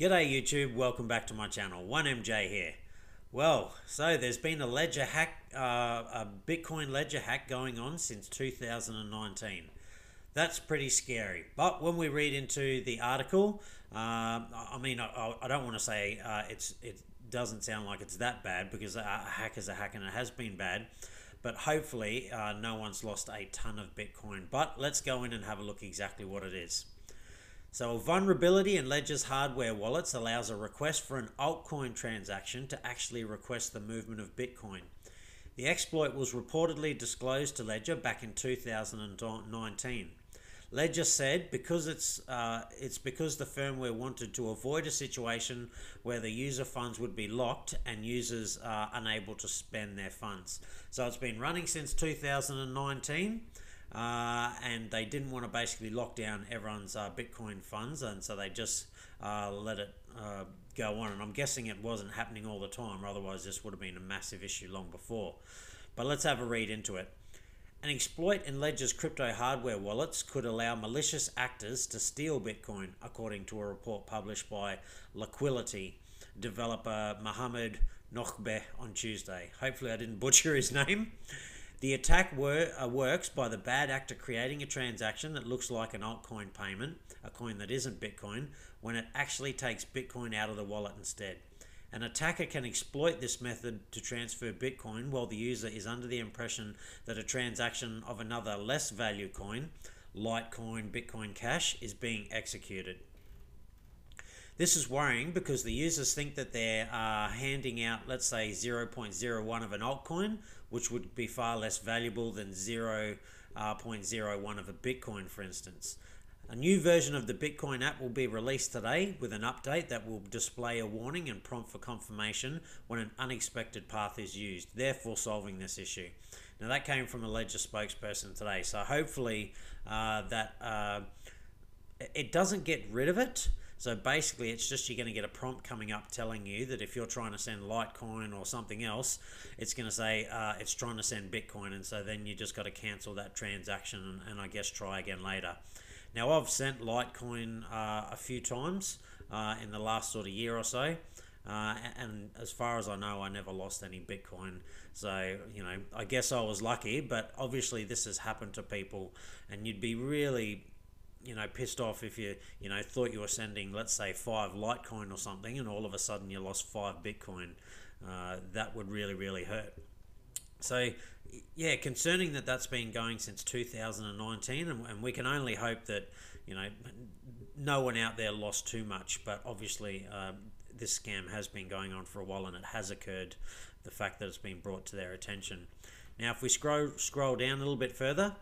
G'day YouTube, welcome back to my channel. 1MJ here. Well, so there's been a Ledger hack, a Bitcoin Ledger hack going on since 2019. That's pretty scary. But when we read into the article, I don't want to say it doesn't sound like it's that bad, because a hack is a hack and it has been bad. But hopefully no one's lost a ton of Bitcoin. But let's go in and have a look exactly what it is. So a vulnerability in Ledger's hardware wallets allows a request for an altcoin transaction to actually request the movement of Bitcoin. The exploit was reportedly disclosed to Ledger back in 2019. Ledger said because it's because the firmware wanted to avoid a situation where the user funds would be locked and users are unable to spend their funds. So it's been running since 2019. And they didn't want to basically lock down everyone's Bitcoin funds, and so they just let it go on. And I'm guessing it wasn't happening all the time, otherwise this would have been a massive issue long before. But let's have a read into it. An exploit in Ledger's crypto hardware wallets could allow malicious actors to steal Bitcoin, according to a report published by Liquidity developer Mohammed Nohbe on Tuesday. Hopefully I didn't butcher his name. The attack works by the bad actor creating a transaction that looks like an altcoin payment, a coin that isn't Bitcoin, when it actually takes Bitcoin out of the wallet instead. An attacker can exploit this method to transfer Bitcoin while the user is under the impression that a transaction of another less value coin, Litecoin, Bitcoin Cash, is being executed. This is worrying because the users think that they're handing out, let's say, 0.01 of an altcoin, which would be far less valuable than 0.01 of a Bitcoin, for instance. A new version of the Bitcoin app will be released today with an update that will display a warning and prompt for confirmation when an unexpected path is used, therefore solving this issue. Now, that came from a Ledger spokesperson today, so hopefully it doesn't get rid of it. So basically, it's just you're going to get a prompt coming up telling you that if you're trying to send Litecoin or something else, it's going to say it's trying to send Bitcoin. And so then you just got to cancel that transaction and I guess try again later. Now, I've sent Litecoin a few times in the last sort of year or so. And as far as I know, I never lost any Bitcoin. So, you know, I guess I was lucky. But obviously, this has happened to people, and you'd be really, you know, pissed off if you thought you were sending, let's say, 5 Litecoin or something, and all of a sudden you lost 5 Bitcoin. That would really, really hurt. So, yeah, concerning that that's been going since 2019, and we can only hope that, you know, no one out there lost too much. But obviously, this scam has been going on for a while, and it has occurred, the fact that it's been brought to their attention. Now, if we scroll down a little bit further,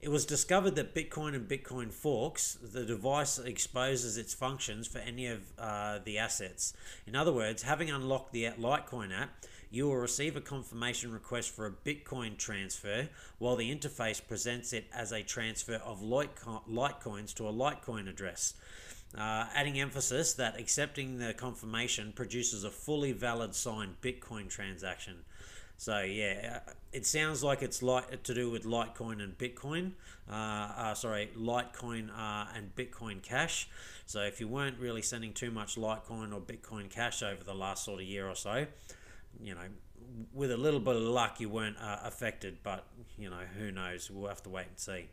it was discovered that Bitcoin and Bitcoin forks, the device exposes its functions for any of the assets. In other words, having unlocked the Litecoin app, you will receive a confirmation request for a Bitcoin transfer, while the interface presents it as a transfer of Litecoins to a Litecoin address. Adding emphasis that accepting the confirmation produces a fully valid signed Bitcoin transaction. So yeah, it sounds like it's to do with Litecoin and Bitcoin. Litecoin and Bitcoin Cash. So if you weren't really sending too much Litecoin or Bitcoin Cash over the last sort of year or so, you know, with a little bit of luck, you weren't affected. But you know, who knows? We'll have to wait and see.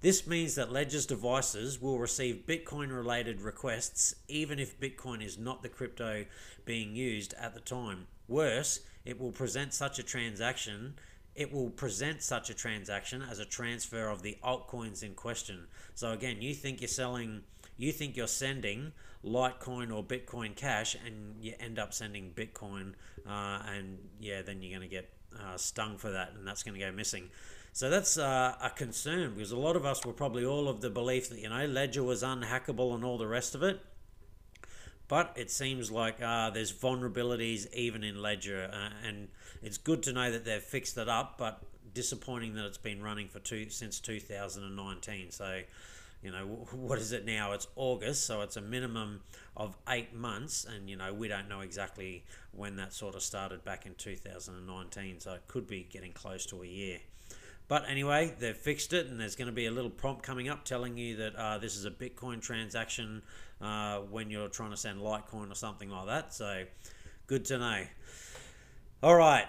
This means that Ledger's devices will receive Bitcoin-related requests, even if Bitcoin is not the crypto being used at the time. Worse, it will present such a transaction as a transfer of the altcoins in question. So again, you think you're sending Litecoin or Bitcoin Cash, and you end up sending Bitcoin, and yeah, then you're going to get stung for that, and that's going to go missing. So that's a concern, because a lot of us were probably all of the belief that, you know, Ledger was unhackable and all the rest of it. But it seems like there's vulnerabilities even in Ledger, and it's good to know that they've fixed it up, but disappointing that it's been running since 2019. So, you know, what is it now? It's August, so it's a minimum of 8 months, and, you know, we don't know exactly when that sort of started back in 2019, so it could be getting close to a year. But anyway, they've fixed it, and there's going to be a little prompt coming up telling you that this is a Bitcoin transaction when you're trying to send Litecoin or something like that. So good to know. All right.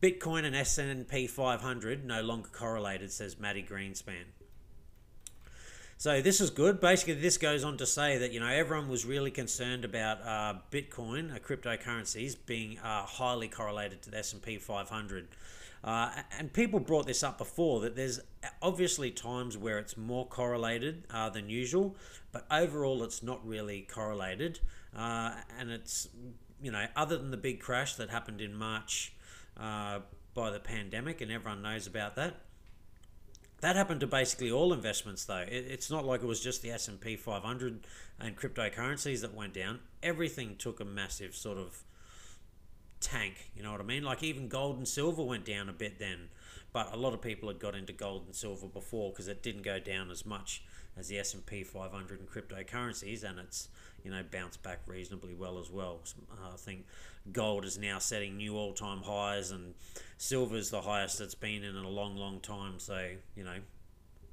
Bitcoin and S&P 500 no longer correlated, says Maddie Greenspan. So this is good. Basically, this goes on to say that, you know, everyone was really concerned about Bitcoin, cryptocurrencies, being highly correlated to the S&P 500. And people brought this up before, that there's obviously times where it's more correlated than usual, but overall it's not really correlated. And it's, you know, other than the big crash that happened in March by the pandemic, and everyone knows about that. That happened to basically all investments, though. It's not like it was just the S&P 500 and cryptocurrencies that went down. Everything took a massive sort of tank, you know what I mean? Like, even gold and silver went down a bit then. But a lot of people had got into gold and silver before because it didn't go down as much as the S&P 500 and cryptocurrencies, and it's, you know, bounced back reasonably well as well. I think gold is now setting new all-time highs, and silver's the highest it's been in a long, long time. So, you know,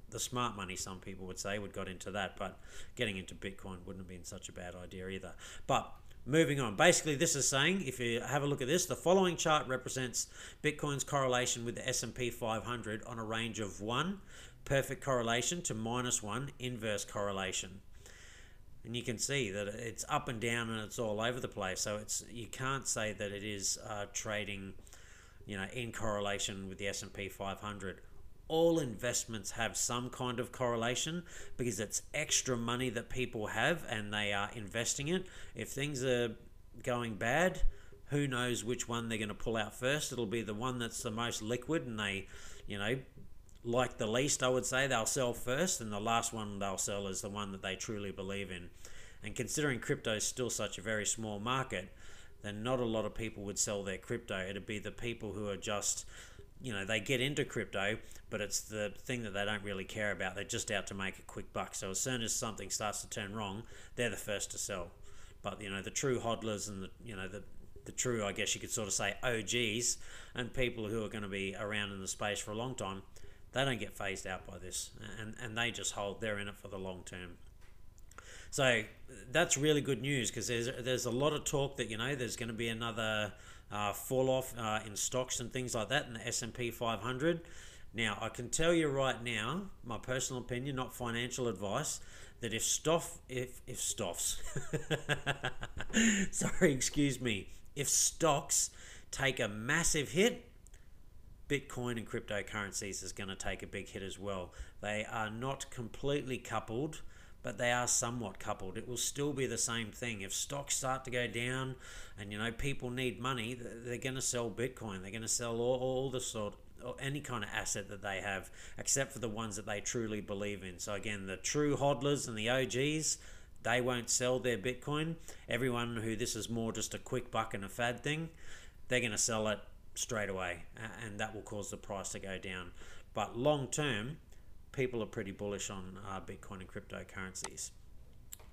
the smart money, some people would say, would got into that, but getting into Bitcoin wouldn't have been such a bad idea either. But moving on, basically this is saying, if you have a look at this, the following chart represents Bitcoin's correlation with the S&P 500 on a range of 1, perfect correlation, to -1, inverse correlation. And you can see that it's up and down and it's all over the place. So it's, you can't say that it is trading, you know, in correlation with the S&P 500. All investments have some kind of correlation because it's extra money that people have and they are investing it. If things are going bad, who knows which one they're going to pull out first. It'll be the one that's the most liquid and they, you know, like the least, I would say, they'll sell first, and the last one they'll sell is the one that they truly believe in. And considering crypto is still such a very small market, then not a lot of people would sell their crypto. It'd be the people who are just, you know, they get into crypto, but it's the thing that they don't really care about. They're just out to make a quick buck. So as soon as something starts to turn wrong, they're the first to sell. But, you know, the true hodlers and the, you know, the true, I guess you could sort of say, OGs and people who are going to be around in the space for a long time, they don't get phased out by this, and they just hold. They're in it for the long term. So that's really good news, because there's a lot of talk that, you know, there's going to be another fall off in stocks and things like that in the S&P 500. Now, I can tell you right now, my personal opinion, not financial advice, that if stocks take a massive hit, Bitcoin and cryptocurrencies is going to take a big hit as well. They are not completely coupled, but they are somewhat coupled. It will still be the same thing. If stocks start to go down and, you know, people need money, they're going to sell Bitcoin. They're going to sell all the sort, or any kind of asset that they have, except for the ones that they truly believe in. So again, the true hodlers and the OGs, they won't sell their Bitcoin. Everyone who this is more just a quick buck and a fad thing, they're going to sell it straight away, and that will cause the price to go down. But long term, people are pretty bullish on Bitcoin and cryptocurrencies.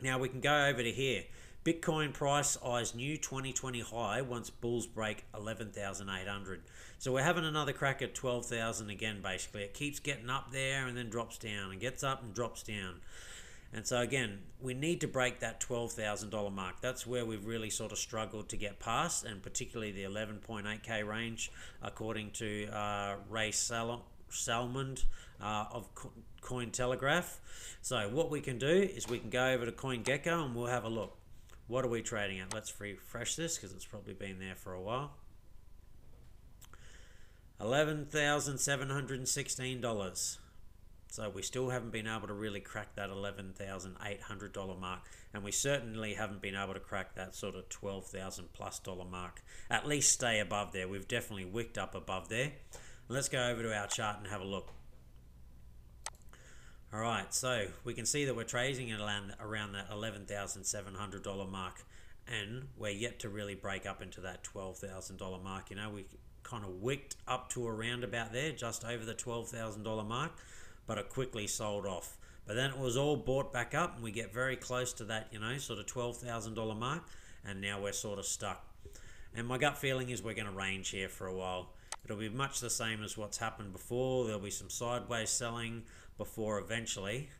Now we can go over to here. Bitcoin price eyes new 2020 high once bulls break 11,800. So we're having another crack at 12,000 again, basically. It keeps getting up there and then drops down and gets up and drops down. And so again, we need to break that $12,000 mark. That's where we've really sort of struggled to get past, and particularly the 11.8K range, according to Ray Salmond of Cointelegraph. So what we can do is we can go over to CoinGecko and we'll have a look. What are we trading at? Let's refresh this because it's probably been there for a while. $11,716. So we still haven't been able to really crack that $11,800 mark, and we certainly haven't been able to crack that sort of $12,000+ mark. At least stay above there. We've definitely wicked up above there. Let's go over to our chart and have a look. All right, so we can see that we're trading around that $11,700 mark, and we're yet to really break up into that $12,000 mark. You know, we kind of wicked up to around about there, just over the $12,000 mark, but it quickly sold off. But then it was all bought back up, and we get very close to that, you know, sort of $12,000 mark, and now we're sort of stuck. And my gut feeling is we're going to range here for a while. It'll be much the same as what's happened before. There'll be some sideways selling before eventually,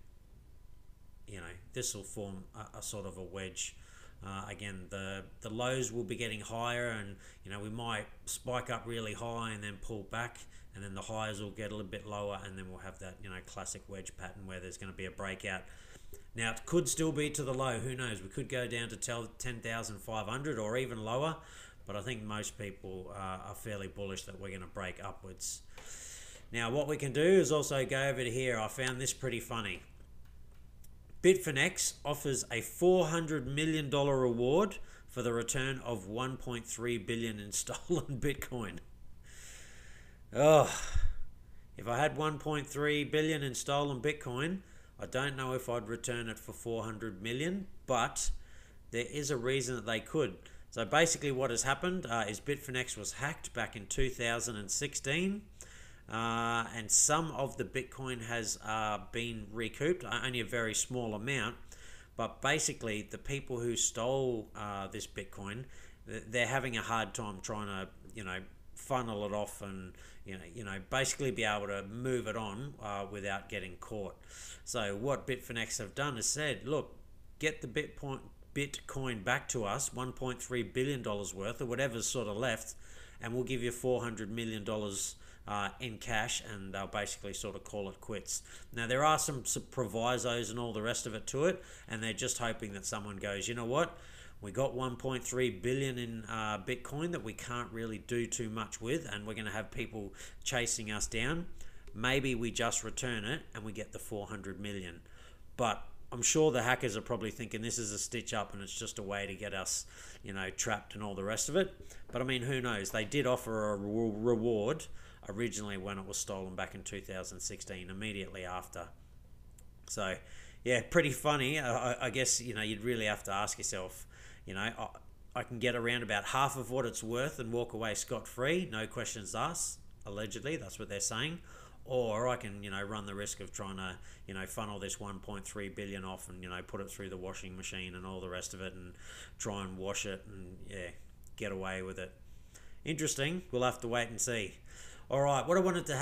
you know, this will form a sort of a wedge. Again, the lows will be getting higher, and you know, we might spike up really high and then pull back, and then the highs will get a little bit lower, and then we'll have that, you know, classic wedge pattern where there's going to be a breakout. Now it could still be to the low, who knows, we could go down to 10,500 or even lower, but I think most people are fairly bullish that we're going to break upwards. Now what we can do is also go over to here. I found this pretty funny. Bitfinex offers a $400 million reward for the return of $1.3 billion in stolen Bitcoin. Oh, if I had $1.3 billion in stolen Bitcoin, I don't know if I'd return it for $400 million, but there is a reason that they could. So basically what has happened is Bitfinex was hacked back in 2016. And some of the Bitcoin has been recouped, only a very small amount, but basically the people who stole this Bitcoin, they're having a hard time trying to, you know, funnel it off and, you know, basically be able to move it on without getting caught. So what Bitfinex have done is said, look, get the Bitcoin back to us, $1.3 billion worth or whatever's sort of left, and we'll give you $400 million in cash, and they'll basically sort of call it quits. Now there are some provisos and all the rest of it to it, and they're just hoping that someone goes, you know what, we got 1.3 billion in Bitcoin that we can't really do too much with, and we're going to have people chasing us down. Maybe we just return it and we get the 400 million. But I'm sure the hackers are probably thinking this is a stitch up and it's just a way to get us, you know, trapped and all the rest of it. But I mean, who knows, they did offer a reward originally when it was stolen back in 2016, immediately after. So yeah, pretty funny. I guess, you know, you'd really have to ask yourself, you know, I can get around about half of what it's worth and walk away scot-free, no questions asked, allegedly, that's what they're saying, or I can, you know, run the risk of trying to, you know, funnel this 1.3 billion off and, you know, put it through the washing machine and all the rest of it and try and wash it and, yeah, get away with it. Interesting, we'll have to wait and see. All right, what I wanted to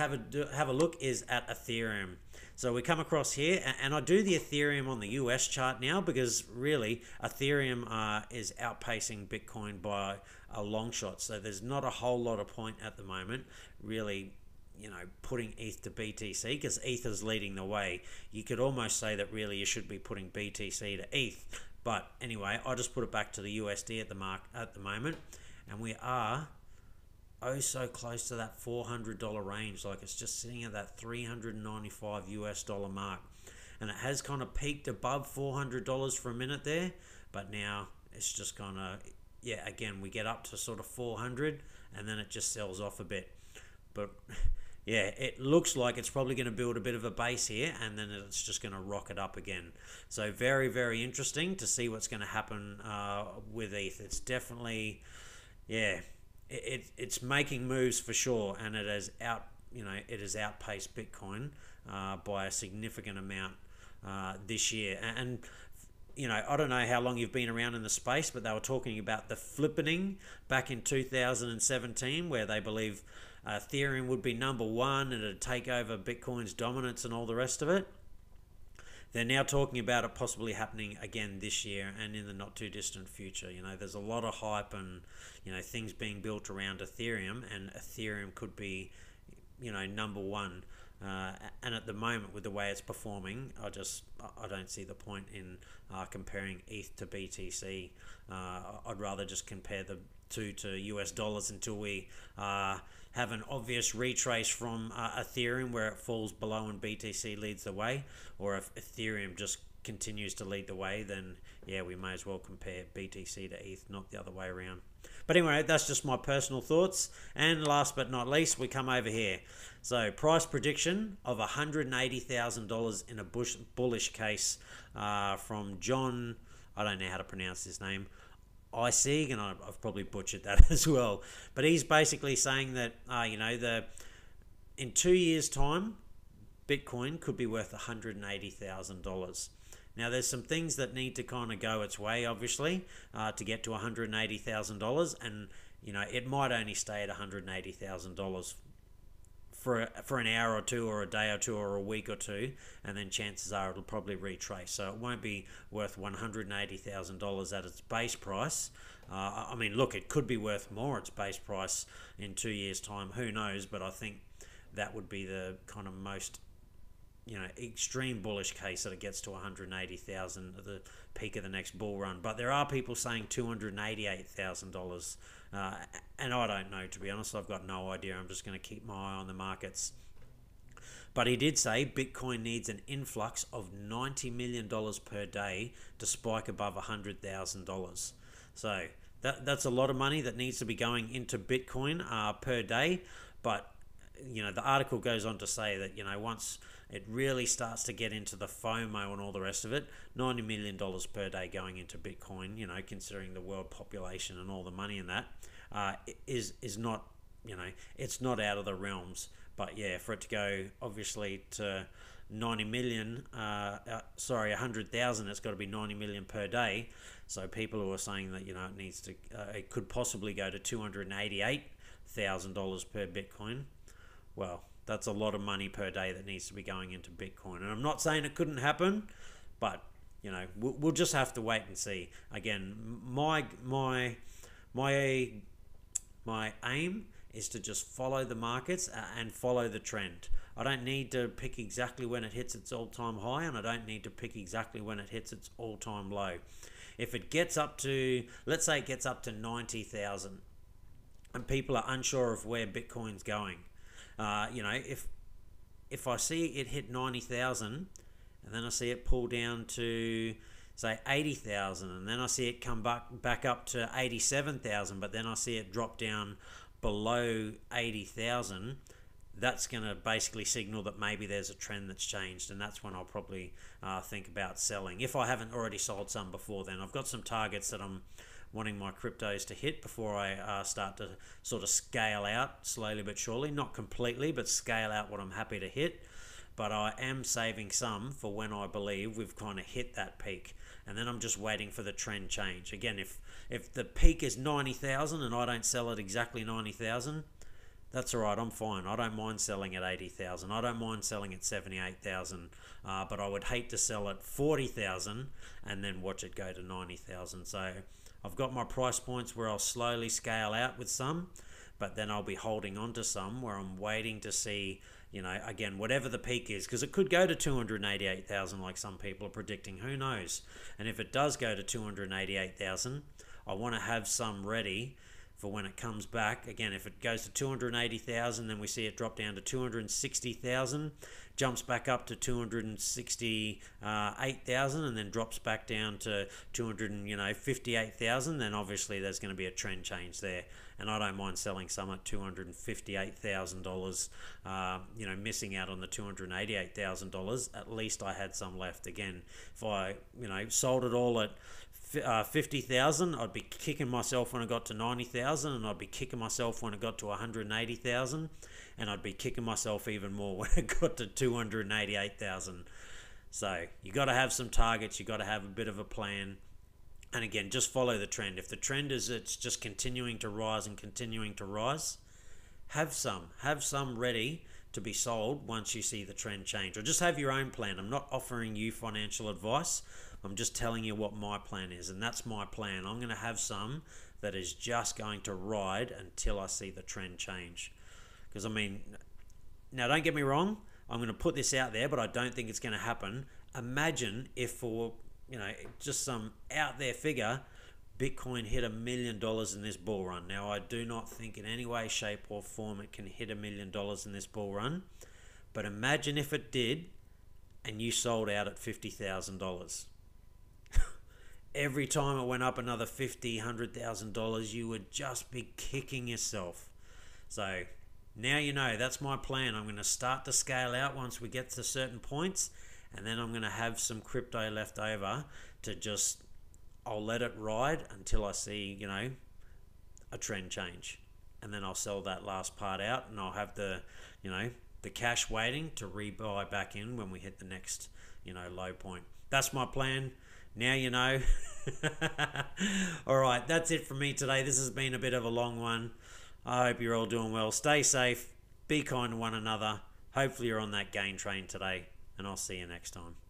have a look is at Ethereum. So we come across here, and I do the Ethereum on the US chart now because really Ethereum is outpacing Bitcoin by a long shot. So there's not a whole lot of point at the moment really, you know, putting ETH to BTC because ETH is leading the way. You could almost say that really you should be putting BTC to ETH. But anyway, I just put it back to the USD at the moment, and we are oh so close to that $400 range. Like it's just sitting at that $395 mark, and it has kind of peaked above $400 for a minute there, but now it's just kind of, yeah, again, we get up to sort of 400 and then it just sells off a bit. But yeah, it looks like it's probably going to build a bit of a base here, and then it's just going to rocket up again. So very, very interesting to see what's going to happen with ETH. It's definitely, yeah, It's making moves for sure, and it has outpaced Bitcoin by a significant amount this year. And you know, I don't know how long you've been around in the space, but they were talking about the flippening back in 2017, where they believe Ethereum would be number one and it'd take over Bitcoin's dominance and all the rest of it. They're now talking about it possibly happening again this year and in the not too distant future. You know, there's a lot of hype and, you know, things being built around Ethereum, and Ethereum could be, you know, number one. And at the moment with the way it's performing, I don't see the point in comparing ETH to BTC. I'd rather just compare the two to US dollars until we have an obvious retrace from Ethereum where it falls below and BTC leads the way, or if Ethereum just continues to lead the way, then yeah, we may as well compare BTC to ETH, not the other way around. But anyway, that's just my personal thoughts. And last but not least, we come over here. So price prediction of $180,000 in a bullish case from John, I don't know how to pronounce his name, Isig, and I've probably butchered that as well. But he's basically saying that, you know, in 2 years' time, Bitcoin could be worth $180,000. Now, there's some things that need to kind of go its way, obviously, to get to $180,000. And You know, it might only stay at $180,000 for an hour or two, or a day or two, or a week or two, and then chances are it'll probably retrace. So it won't be worth $180,000 at its base price. I mean, look, it could be worth more its base price in 2 years' time. Who knows? But I think that would be the kind of most, you know, extreme bullish case, that it gets to 180,000 at the peak of the next bull run. But there are people saying $288,000, and I don't know, to be honest. I've got no idea. I'm just going to keep my eye on the markets. But he did say Bitcoin needs an influx of $90 million per day to spike above $100,000. So that's a lot of money that needs to be going into Bitcoin per day. But, you know, the article goes on to say that, you know, once it really starts to get into the FOMO and all the rest of it, $90 million per day going into Bitcoin, you know, considering the world population and all the money in that, is not, you know, it's not out of the realms. But yeah, for it to go obviously to 90 million, sorry, 100,000, it's got to be 90 million per day. So people who are saying that, you know, it needs to, it could possibly go to $288,000 per Bitcoin. Well, that's a lot of money per day that needs to be going into Bitcoin. And I'm not saying it couldn't happen, but, you know, we'll just have to wait and see. Again, my aim is to just follow the markets and follow the trend. I don't need to pick exactly when it hits its all-time high, and I don't need to pick exactly when it hits its all-time low. If it gets up to, let's say it gets up to 90,000, and people are unsure of where Bitcoin's going, you know, if I see it hit 90,000, and then I see it pull down to, say, 80,000, and then I see it come back up to 87,000, but then I see it drop down below 80,000, that's going to basically signal that maybe there's a trend that's changed, and that's when I'll probably think about selling. If I haven't already sold some before then, I've got some targets that I'm wanting my cryptos to hit before I start to sort of scale out slowly but surely, not completely, but scale out what I'm happy to hit. But I am saving some for when I believe we've kind of hit that peak. And then I'm just waiting for the trend change. Again, if the peak is 90,000 and I don't sell at exactly 90,000, that's all right, I'm fine. I don't mind selling at 80,000. I don't mind selling at 78,000. But I would hate to sell at 40,000 and then watch it go to 90,000. So I've got my price points where I'll slowly scale out with some, but then I'll be holding on to some where I'm waiting to see, you know, again, whatever the peak is, because it could go to 288,000 like some people are predicting, who knows? And if it does go to 288,000, I want to have some ready for when it comes back. Again, if it goes to 280,000, then we see it drop down to 260,000, jumps back up to 268,000, and then drops back down to 258,000, then obviously there's going to be a trend change there. And I don't mind selling some at $258,000, you know, missing out on the $288,000. At least I had some left. Again, if I, you know, sold it all at 50,000, I'd be kicking myself when I got to 90,000, and I'd be kicking myself when it got to 180,000, and I'd be kicking myself even more when it got to 288,000. So you got to have some targets, you got to have a bit of a plan, and again, just follow the trend. If the trend is it's just continuing to rise and continuing to rise, have some ready to be sold once you see the trend change, or just have your own plan. I'm not offering you financial advice. I'm just telling you what my plan is, and that's my plan. I'm going to have some that is just going to ride until I see the trend change. Because, I mean, now don't get me wrong, I'm going to put this out there, but I don't think it's going to happen. Imagine if, for, you know, just some out there figure, Bitcoin hit $1 million in this bull run. Now, I do not think in any way, shape, or form it can hit $1 million in this bull run, but imagine if it did and you sold out at $50,000. Every time it went up another $50,000, $100,000, you would just be kicking yourself. So now you know, that's my plan. I'm going to start to scale out once we get to certain points, and then I'm going to have some crypto left over to just, I'll let it ride until I see, you know, a trend change. And then I'll sell that last part out, and I'll have the, you know, the cash waiting to rebuy back in when we hit the next, you know, low point. That's my plan. Now you know. All right, that's it for me today. This has been a bit of a long one. I hope you're all doing well. Stay safe. Be kind to one another. Hopefully you're on that gain train today, and I'll see you next time.